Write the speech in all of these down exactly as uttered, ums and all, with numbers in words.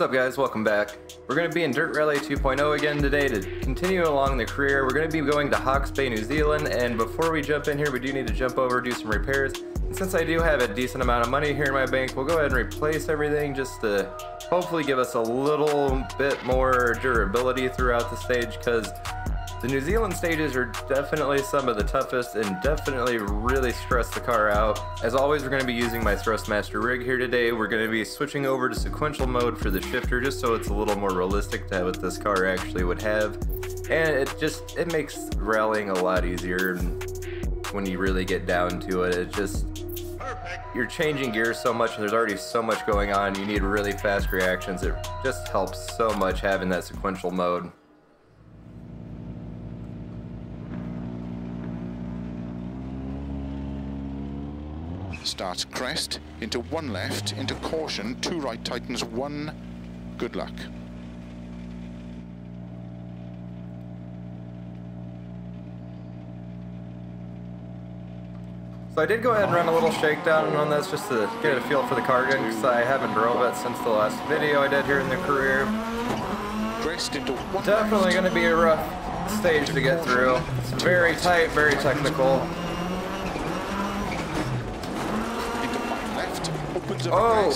What's up, guys? Welcome back. We're going to be in Dirt Rally two point oh again today to continue along the career. We're going to be going to Hawkes Bay, New Zealand, and before we jump in here, we do need to jump over, do some repairs. And since I do have a decent amount of money here in my bank, we'll go ahead and replace everything just to hopefully give us a little bit more durability throughout the stage, because the New Zealand stages are definitely some of the toughest and definitely really stress the car out. As always, we're going to be using my Thrustmaster rig here today. We're going to be switching over to sequential mode for the shifter just so it's a little more realistic to what this car actually would have. And it just, it makes rallying a lot easier when you really get down to it. It just, you're changing gears so much and there's already so much going on. You need really fast reactions. It just helps so much having that sequential mode. Starts crest, into one left, into caution, two right tightens, one, good luck. So I did go ahead and run a little shakedown on this just to get a feel for the car again, because I haven't drove it since the last video I did here in the career. Crest into one. Definitely going to be a rough stage to get through. It's very tight, very technical. Oh!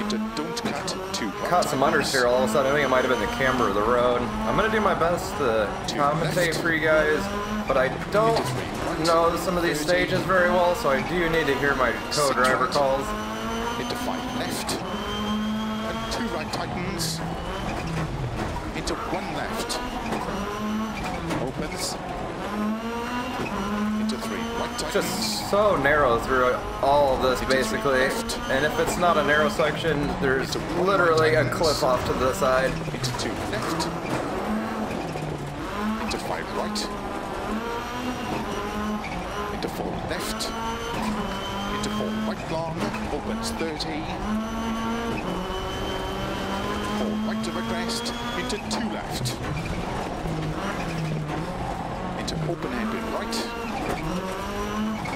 Into don't cut to caught some unders here all of a sudden. I think it might have been the camber or the road. I'm going to do my best to commentate for you guys, but I don't know some of these stages very well, so I do need to hear my co-driver calls. Into five left, and two right tightens, into one left, opens, into three. Just so narrow through all of this, basically. And if it's not a narrow section, there's literally a cliff off to the side. Into two left. Into five right. Into four left. Into four right long. Opens thirty. Four right to the crest. Into two left. Into open-handed right.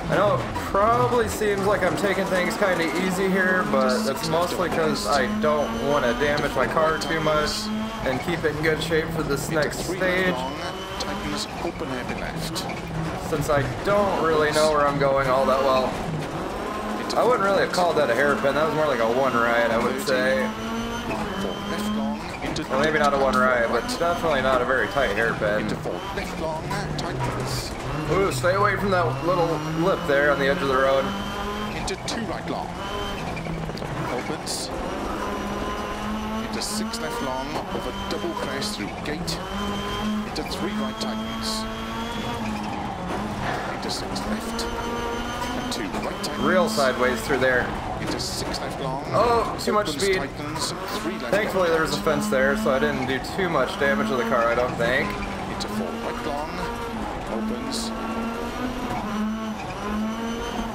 I know it probably seems like I'm taking things kind of easy here, but that's mostly because I don't want to damage my car too much and keep it in good shape for this next stage. Since I don't really know where I'm going all that well. I wouldn't really have called that a hairpin, that was more like a one ride, I would say. Well, maybe not a one ride, but definitely not a very tight hairpin. Ooh, stay away from that little lip there on the edge of the road. Into two right long. Opens. Into six left long of a double crest through gate. Into three right tightens. Into six left. And two right tightens. Real sideways through there. Into six left long. Oh, too much speed. Tightens, three left. Thankfully there was a fence there, so I didn't do too much damage to the car, I don't think. Into four right long. Opens.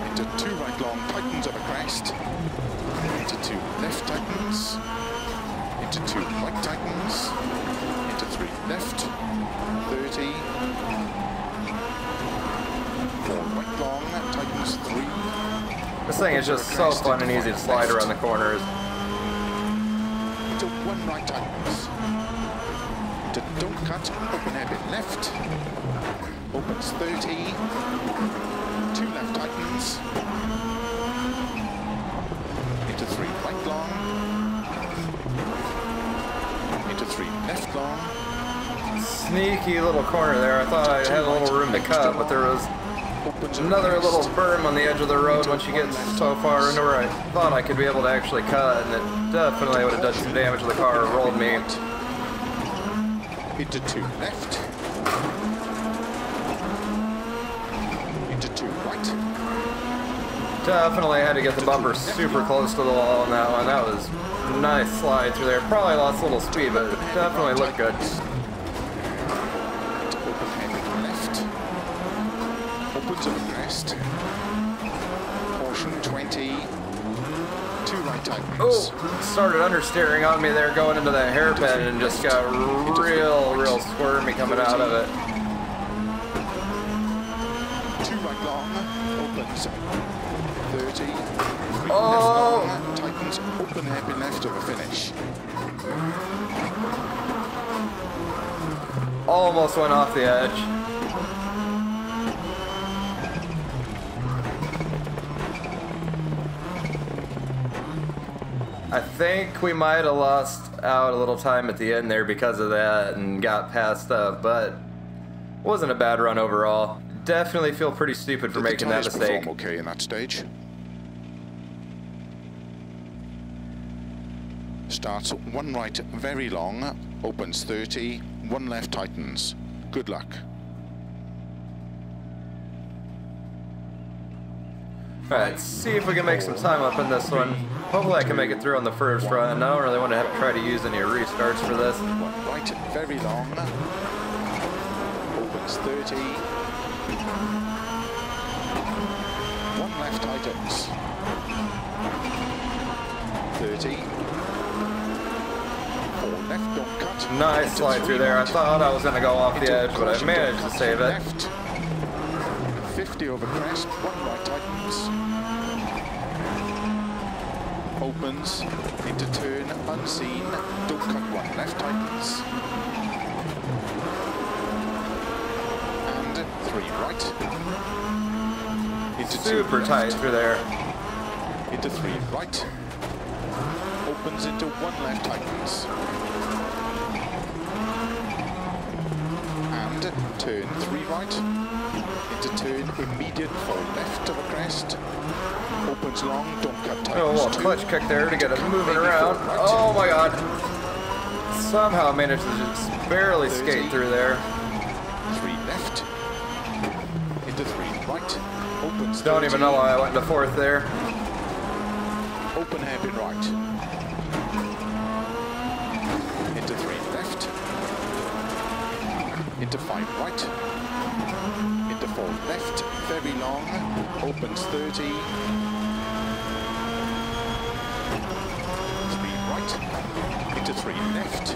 Into two right long tightens of a crest. Into two left tightens. Into two right tightens. Into three left. thirty. Four right long tightens three. This thing is just so fun and easy to slide around the corners. Into one right tightens. Into don't cut, open a bit left. Opens thirty, two left tightens, into three right long, into three left long. Sneaky little corner there, I thought I had a little room to cut, but there was another little berm on the edge of the road once you get so far into where I thought I could be able to actually cut, and it definitely would have done some damage to the car or rolled me. Into two left. Definitely had to get the bumper super close to the wall on that one. That was a nice slide through there. Probably lost a little speed, but it definitely looked good. Left. Open to the crest. Portion twenty. Two right tightens. Oh, started understeering on me there, going into that hairpin, and just got real, real squirmy coming out of it. Two right long. Opens. thirty. Oh! is up and happy left of a finish. Almost went off the edge. I think we might have lost out a little time at the end there because of that and got passed up, but it wasn't a bad run overall. Definitely feel pretty stupid for Did making the tires that mistake. Perform okay in that stage. Starts one right, very long, opens thirty, one left tightens. Good luck. Alright, see if we can make some time up in this one. Hopefully I can make it through on the first run. I don't really want to have to try to use any restarts for this. Right, very long. Opens thirty. One left items. thirty. Four left don't cut. Nice slide through there. I thought I was going to go off the edge, but I managed to save it. fifty over crest, one right tightens. Opens, into turn, unseen, don't cut one, left tightens. And three right. Into Super two tight left. Through there. Into three right. Opens into one left tightens. And turn three right. Into turn immediate for left of a crest. Opens long, don't cut tight. Oh, a little clutch kick there to get it moving around. Oh my god. Somehow managed to just barely skate through there. three left. Into three right. Opens. Don't even know why I went into fourth there. Open hairpin right. Into three left. Into five right. Into four left. Very long. Opens thirty. Into three left,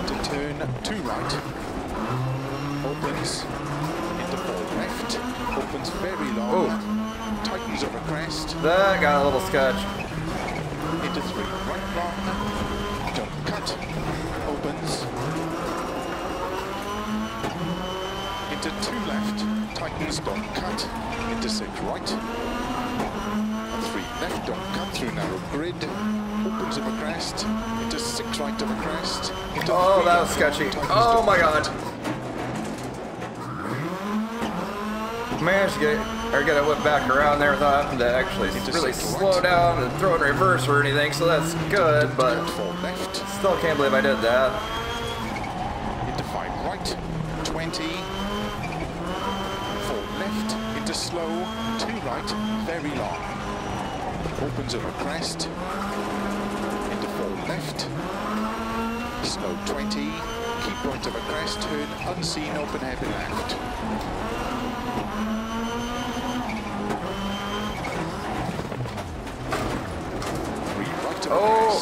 into turn two right, opens, into four left, opens very long, Ooh. Tightens over crest. That got a little sketch. Into three right long, don't cut, opens, into two left, tightens, don't cut, into six right, three left, don't cut through narrow grid. Opens of a crest, into six right of a crest. Into oh, that was sketchy. Oh my god. Managed to get it, or get it whipped back around there without having to actually really slow down and throw in reverse or anything, so that's good, but still can't believe I did that. Into five right, twenty. Four left, into slow, two right, very long. Opens of a crest. Left, slow twenty, keep point of a crest, turn unseen, open hairpin left. Three right of oh. a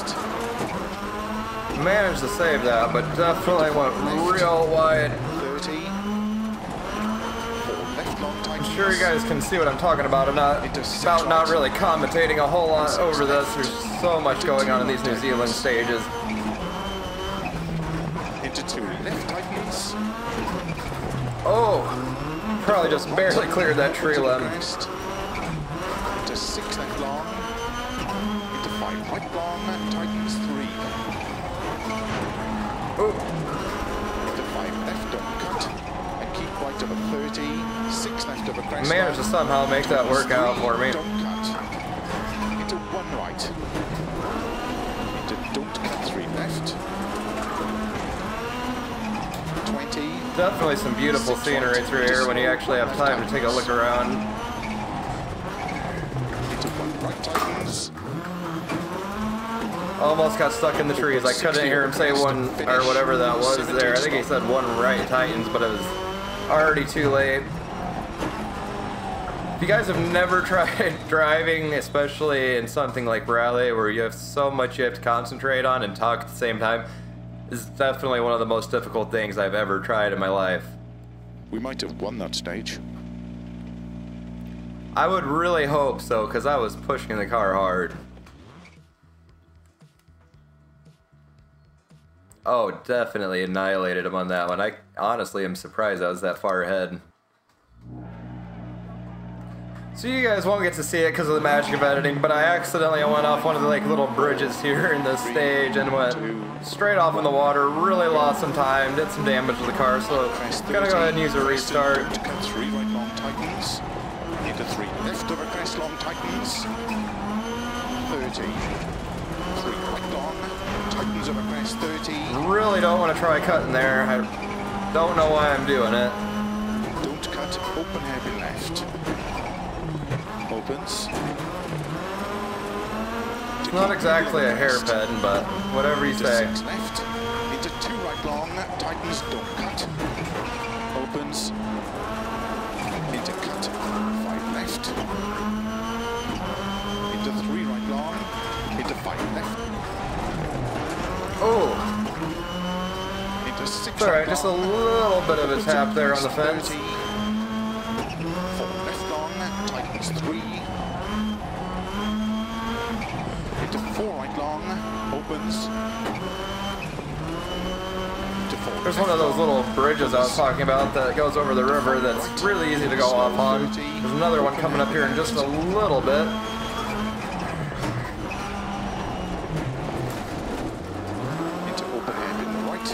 crest. Managed to save that, but definitely went real wide. thirty. Left long tight. I'm sure you guys can see what I'm talking about. I'm not about not really commentating a whole lot over this. There's so much going on in these New Zealand stages. Into two left tightens. Oh, probably just barely cleared that tree limb. Into six left long. Into five right long and tightens three. Oh. Into five left on cut and keep right of a thirty. Six left of a crest. Managed to somehow make that work out for me. Into one right. Don't cut three left. twenty. Definitely some beautiful scenery through here when you actually have time to take a look around. Into one right tightens. Almost got stuck in the trees. I couldn't hear him say one or whatever that was there. I think he said one right tightens, but it was already too late. If you guys have never tried driving, especially in something like rally where you have so much you have to concentrate on and talk at the same time, it's definitely one of the most difficult things I've ever tried in my life. We might have won that stage. I would really hope so, because I was pushing the car hard. Oh, definitely annihilated him on that one. I honestly am surprised I was that far ahead. So you guys won't get to see it because of the magic of editing, but I accidentally went off one of the like little bridges here in this stage and went straight off in the water, really lost some time, did some damage to the car, so gonna go ahead and use a restart. Three right long Titans, into three left over crest long Titans, thirty, three right long, Titans over crest thirty. Really don't want to try cutting there, I don't know why I'm doing it. Don't cut, open heavy left. Opens. Not exactly a hairpin, but whatever you say. Six left, into two right long, Titans don't cut. Opens, into cut, five left, into three right long, into five left. Oh! Into six. Alright, just a little bit of a tap there on the fence. Three into four right long, opens to four. There's one of those little bridges I was talking about that goes over the river that's really easy to go off on. There's another one coming up here in just a little bit. Into open hand in the right.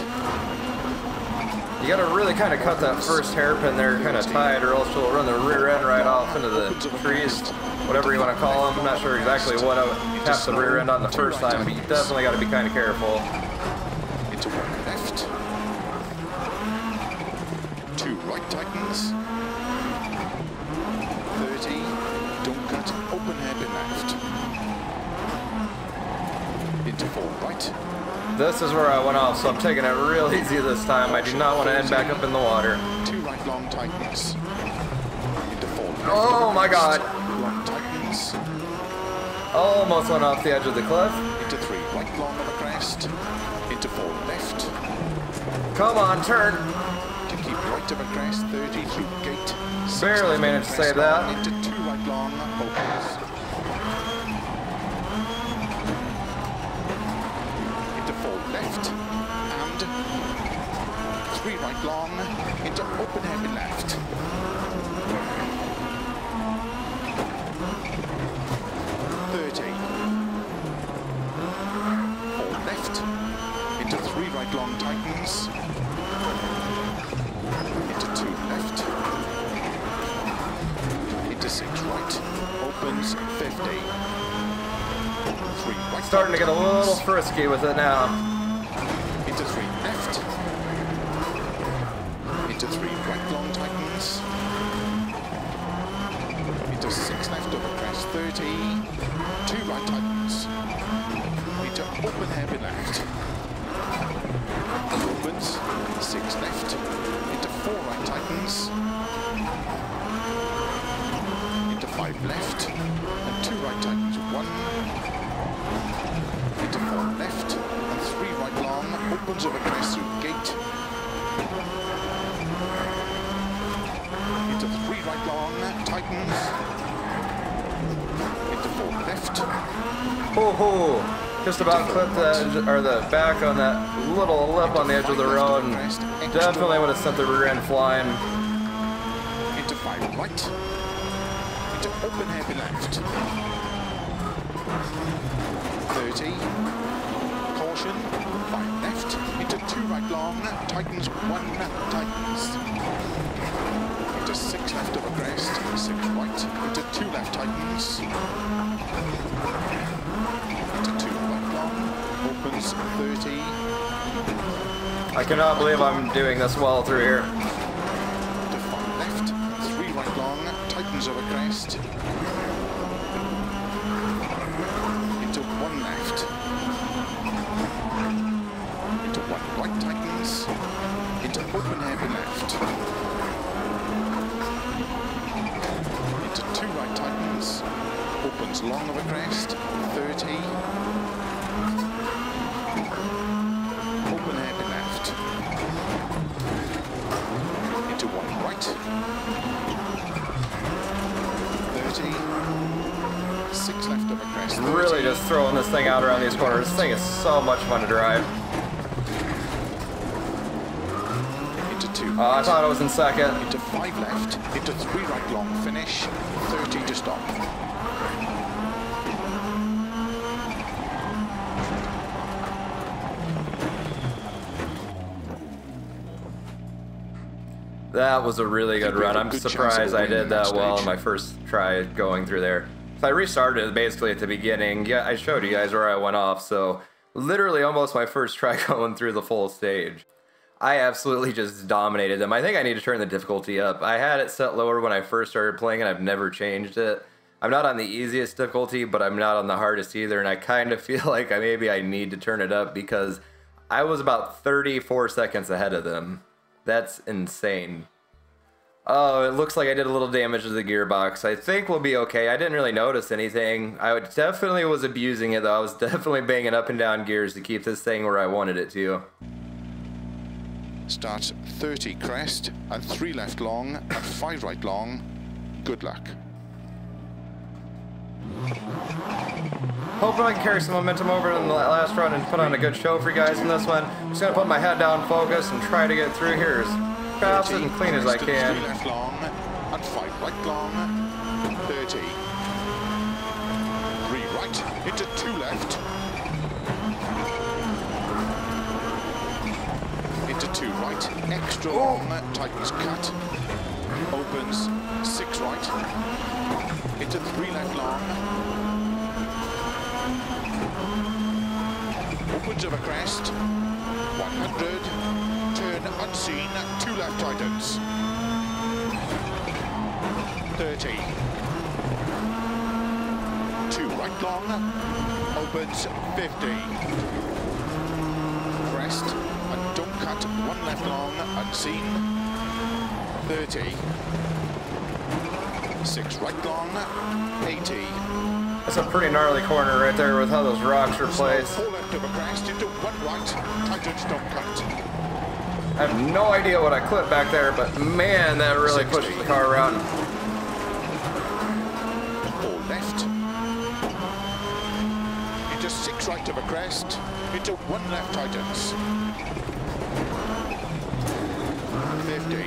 You gotta really kind of cut that first hairpin there, kind of tied, or else you'll run the rear end right off into the trees, whatever you want to call them. I'm not sure exactly what I would tap the rear end on the first time, but you definitely got to be kind of careful. Into one left, two right Titans, thirty, don't cut, open hairpin left, into four right. This is where I went off, so I'm taking it real easy this time. I do not want to end back up in the water. Two right long Titans. Oh my god! Almost went off the edge of the cliff. Into three right long on the crest. Into four left. Come on, turn! To keep right of a crest, thirty through gate. Barely managed to save that. Into two right long, opens. Into four left. And three right long. Into open heavy left. Long Titans, into two left, into six right, opens fifty, three right. Starting to get a little frisky with it now. Into three left, into three right long Titans, into six left over crest thirty, two right Titans, into open hairpin left. Opens, six left, into four right Titans, into five left, and two right Titans, one, into four left, and three right long, opens over crest through gate, into three right long, Titans, into four left. Ho ho! Just about clipped the, or the back on that little lip on the edge of the road, and definitely would have sent the rear end flying. Into five right, into open happy left. thirty, caution, five left, into two right long, Titans, one Titans. Into six left over crest, six right, into two left Titans. thirty. I cannot believe I'm doing this well through here. To five left, three right long, Titans over crest. Into one left. Into one right Titans. Into open hairpin left. Into two right Titans. Opens long over crest. thirty. Really just throwing this thing out around these corners. This thing is so much fun to drive. two. Uh, I thought I was in second. Into five left, into three right long, finish, thirty to stop. That was a really good run. I'm surprised I did that well in my first try going through there. So I restarted basically at the beginning. Yeah, I showed you guys where I went off, so literally almost my first try going through the full stage. I absolutely just dominated them. I think I need to turn the difficulty up. I had it set lower when I first started playing and I've never changed it. I'm not on the easiest difficulty, but I'm not on the hardest either, and I kind of feel like I maybe I need to turn it up because I was about thirty-four seconds ahead of them. That's insane. Oh, it looks like I did a little damage to the gearbox. I think we'll be okay. I didn't really notice anything. I would definitely was abusing it though. I was definitely banging up and down gears to keep this thing where I wanted it to. Starts thirty crest and three left long and five right long. Good luck. Hopefully I can carry some momentum over in the last run and put on a good show for you guys in this one. I'm just going to put my head down, focus, and try to get through here as fast and clean as I can. Three left long and five right long. thirty. Three right into two left. Into two right. Extra long. Tightens cut. Opens. Six right. Into three left long. Upwards of a crest, one hundred, turn unseen, two left tightens, thirty, two right long, opens, fifty, crest, and don't cut, one left long, unseen, thirty, six right long, eighty. That's a pretty gnarly corner right there with how those rocks are placed. Four left of a crest into one right, tightens, don't cut. I have no idea what I clipped back there, but man, that really sixty. Pushed the car around. Four left. Into six right of a crest, into one left tightens. fifty.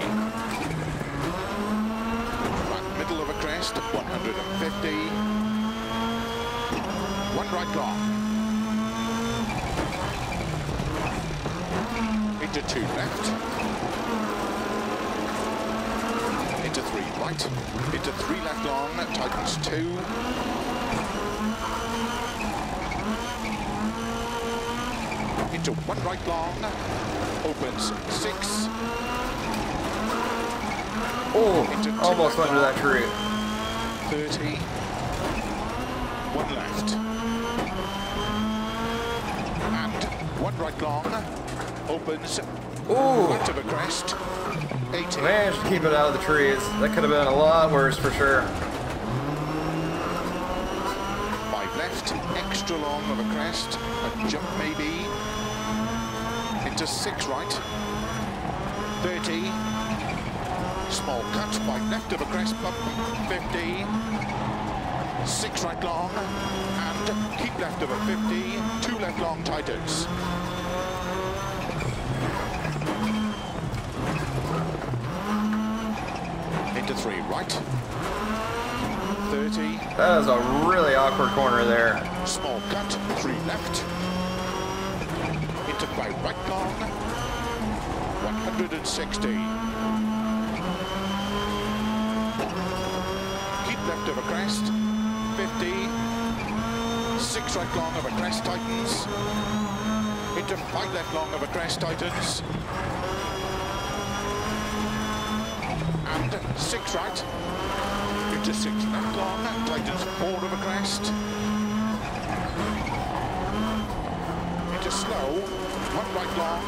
Right middle of a crest, one hundred fifty. One right long. Into two left. Into three right. Into three left long. Tightens two. Into one right long. Opens six. Oh, almost under that tree. thirty. One left. One right long, opens, left of a crest, eighty. Managed to keep it out of the trees. That could have been a lot worse for sure. Five left, extra long of a crest, a jump maybe, into six right, thirty, small cut, five left of a crest, bump, fifty, six right long, and keep left of a fifty, two left long tightens. Into three right, thirty. That is a really awkward corner there. Small cut, three left. Into five right long, one hundred sixty. Keep left of a crest, fifty. Six right long of a crest tightens. Into five left long of a crest tightens. And six right. Into six left long tightens. Four of a crest. Into slow. One right long.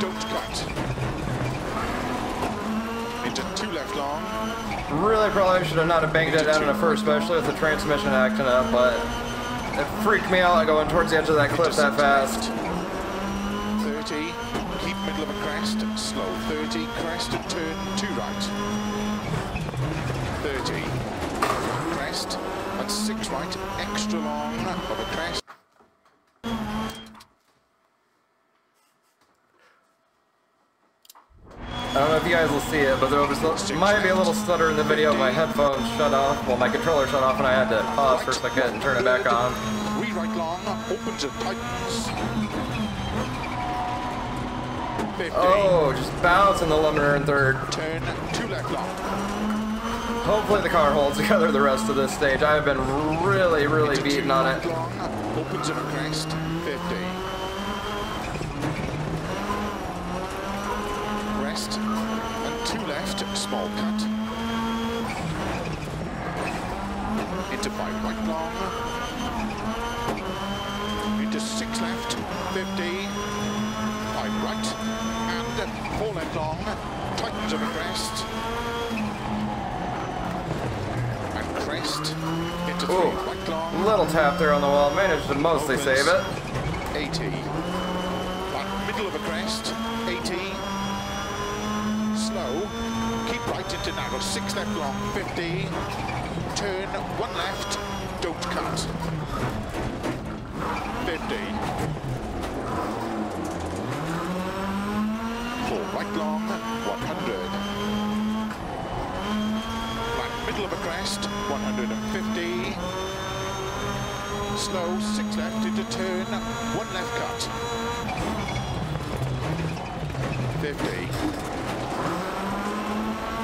Don't cut. Into two left long. Really probably should have not have banged it out in the first, especially with the transmission acting up, but... it freaked me out going towards the edge of that cliff that fast. thirty, keep middle of a crest, slow thirty, crest and turn two right. thirty, crest and six right, extra long of a crest. I don't know if you guys will see it, but there was, might be a little stutter in the video. My headphones shut off, well, my controller shut off, and I had to pause for a second and turn it back on. Rewrite long, opens and tightens. Oh, just bouncing the limiter in third. Turn two left long. Hopefully the car holds together the rest of this stage. I have been really, really beaten on it. Opens and cracks fifty. Rest and two left, small cut. Into five right long. Into six left, fifty. Five right and four left long. Tightens and crest. Ooh, little tap there on the wall, managed to mostly opens. Save it. eighty, right middle of a crest, eighty, slow, keep right into narrow, six left long, fifty, turn one left, don't cut, fifty, four right long, one hundred. Middle of a crest, one hundred fifty, slow, six left into turn, one left cut, fifty,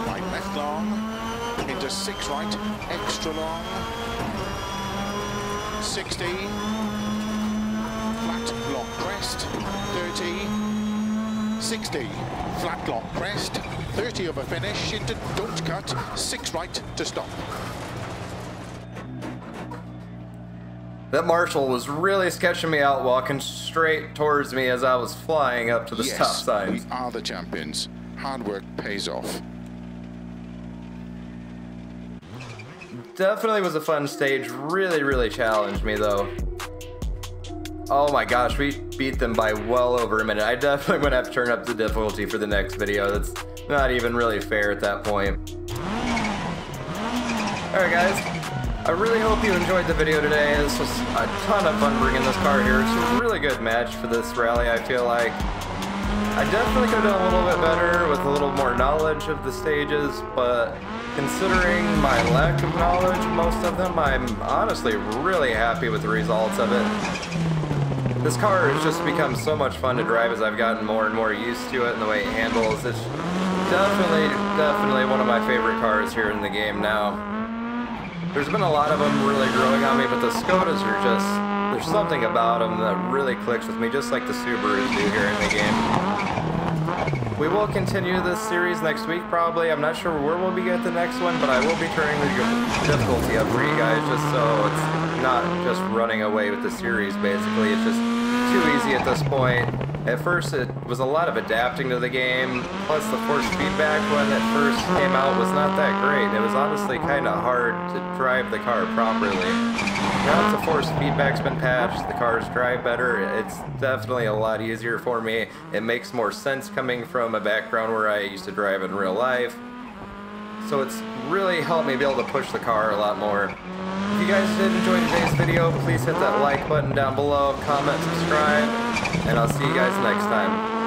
right left long, into six right, extra long, sixty, flat long crest, thirty, sixty, flat long crest, thirty of a finish into don't cut, six right to stop. That marshal was really sketching me out, walking straight towards me as I was flying up to the yes, stop sign. We are the champions. Hard work pays off. Definitely was a fun stage. Really, really challenged me though. Oh my gosh, we beat them by well over a minute. I definitely would have to turn up the difficulty for the next video. That's not even really fair at that point. Alright guys, I really hope you enjoyed the video today. This was a ton of fun bringing this car here. It's a really good match for this rally, I feel like. I definitely could have done a little bit better with a little more knowledge of the stages, but considering my lack of knowledge, most of them, I'm honestly really happy with the results of it. This car has just become so much fun to drive as I've gotten more and more used to it and the way it handles. It's definitely, definitely one of my favorite cars here in the game now. There's been a lot of them really growing on me, but the Skodas are just, there's something about them that really clicks with me, just like the Subarus do here in the game. We will continue this series next week probably. I'm not sure where we'll be at the next one, but I will be turning the difficulty up for you guys just so it's not just running away with the series basically. It's just too easy at this point. At first it was a lot of adapting to the game, plus the force feedback when it first came out was not that great. It was honestly kind of hard to drive the car properly. Now that the force feedback's been patched, the cars drive better, it's definitely a lot easier for me. It makes more sense coming from a background where I used to drive in real life. So it's really helped me be able to push the car a lot more. If you guys did enjoy today's video, please hit that like button down below, comment, subscribe, and I'll see you guys next time.